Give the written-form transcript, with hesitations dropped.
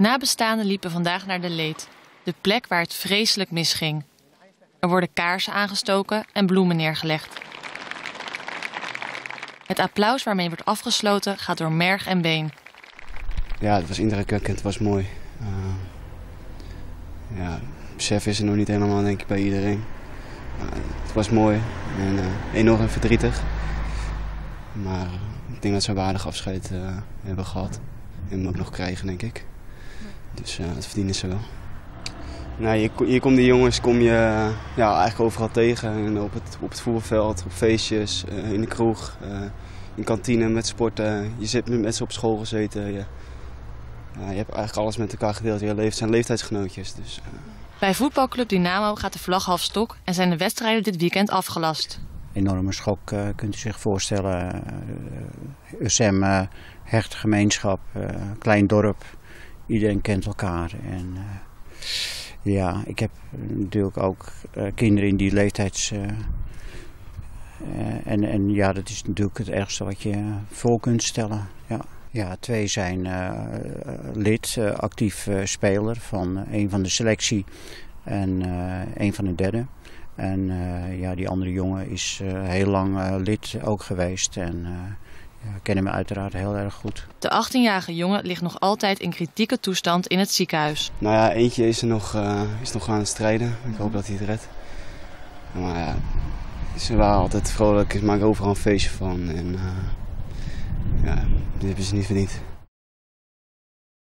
Nabestaanden liepen vandaag naar de Leet, de plek waar het vreselijk misging. Er worden kaarsen aangestoken en bloemen neergelegd. Het applaus waarmee wordt afgesloten gaat door merg en been. Ja, het was indrukwekkend, het was mooi. Ja, besef is er nog niet helemaal, denk ik, bij iedereen. Het was mooi en enorm verdrietig. Maar ik denk dat ze een waardig afscheid hebben gehad. En hem ook nog krijgen, denk ik. Dus dat verdienen ze wel. Nou, hier komen die jongens eigenlijk overal tegen. En op het voetbalveld, op feestjes, in de kroeg, in kantine, met sporten. Je zit met ze op school gezeten. Je hebt eigenlijk alles met elkaar gedeeld. Het zijn leeftijdsgenootjes. Dus, Bij voetbalclub Dynamo gaat de vlag half stok en zijn de wedstrijden dit weekend afgelast. Enorme schok, kunt u zich voorstellen. Ursem, hechte gemeenschap, klein dorp. Iedereen kent elkaar. En, ja, ik heb natuurlijk ook kinderen in die leeftijds... en ja, dat is natuurlijk het ergste wat je voor kunt stellen. Ja. Ja, twee zijn lid, actief speler van een van de selectie en een van de derde. En ja, die andere jongen is heel lang lid ook geweest en ja, kennen me uiteraard heel erg goed. De 18-jarige jongen ligt nog altijd in kritieke toestand in het ziekenhuis. Nou ja, eentje is er nog aan het strijden. Ik hoop dat hij het redt. Maar ja, ze waren altijd vrolijk, ze maken overal een feestje van. En, ja, dit hebben ze niet verdiend.